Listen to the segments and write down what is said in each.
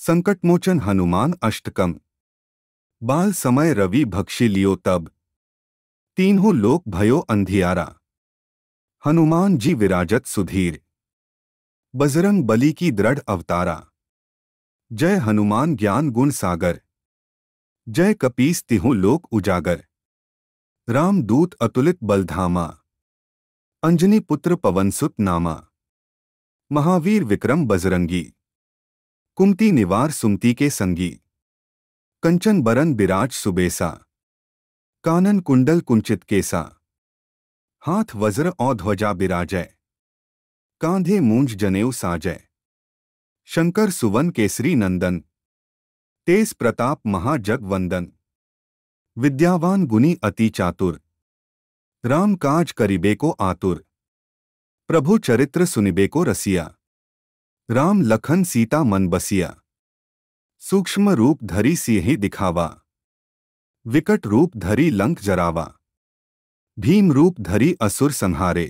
संकटमोचन हनुमान अष्टकम। बाल समय रवि भक्षी लियो तब, तीनों लोक भयो अंधियारा। हनुमान जी विराजत सुधीर, बजरंग बली की दृढ़ अवतारा। जय हनुमान ज्ञान गुण सागर, जय कपीस तिहु लोक उजागर। राम दूत अतुलित बलधामा, अंजनी पुत्र पवनसुत नामा। महावीर विक्रम बजरंगी, कुमति निवार सुमति के संगी। कंचन बरन बिराज सुबेसा, कानन कुंडल कुंचित केसा। हाथ वज्र और ध्वजा बिराजय, कांधे मूंज जनेऊ साजय। शंकर सुवन केसरी नंदन, तेज प्रताप महाजगवंदन। विद्यावान गुनी अति चातुर, राम काज करिबे को आतुर। प्रभु चरित्र सुनिबे को रसिया, राम लखन सीता मन बसिया। सूक्ष्म रूप धरि सिंहि दिखावा, विकट रूप धरि लंक जरावा। भीम रूप धरि असुर संहारे,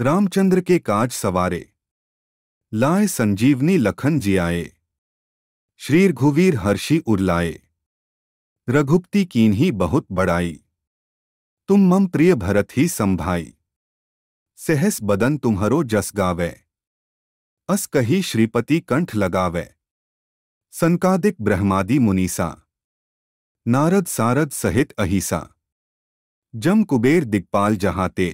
रामचंद्र के काज सवारे। लाए संजीवनी लखन जियाए, श्री रघुवीर हर्षि उरलाए। रघुपति कीन्ही बहुत बड़ाई, तुम मम प्रिय भरत ही संभाई। सहस बदन तुम्हरो जस गावै, अस कही श्रीपति कंठ लगावै। संकादिक ब्रह्मादि मुनीसा, नारद सारद सहित अहिसा। जम कुबेर दिगपाल जहाते,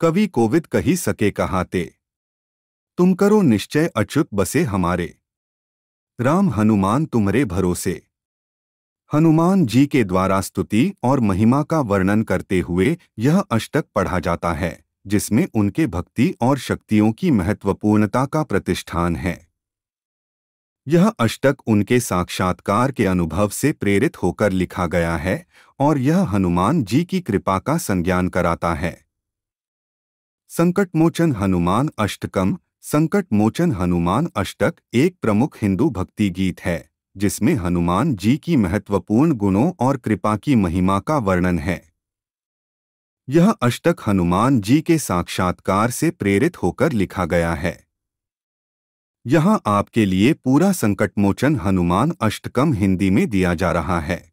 कवि कोविद कही सके कहाते। तुम करो निश्चय अचुत बसे हमारे, राम हनुमान तुम्हरे भरोसे। हनुमान जी के द्वारा स्तुति और महिमा का वर्णन करते हुए यह अष्टक पढ़ा जाता है, जिसमें उनके भक्ति और शक्तियों की महत्वपूर्णता का प्रतिष्ठान है। यह अष्टक उनके साक्षात्कार के अनुभव से प्रेरित होकर लिखा गया है और यह हनुमान जी की कृपा का संज्ञान कराता है। संकटमोचन हनुमान अष्टकम। संकटमोचन हनुमान अष्टक एक प्रमुख हिंदू भक्ति गीत है, जिसमें हनुमान जी की महत्वपूर्ण गुणों और कृपा की महिमा का वर्णन है। यह अष्टक हनुमान जी के साक्षात्कार से प्रेरित होकर लिखा गया है। यहाँ आपके लिए पूरा संकटमोचन हनुमान अष्टकम हिंदी में दिया जा रहा है।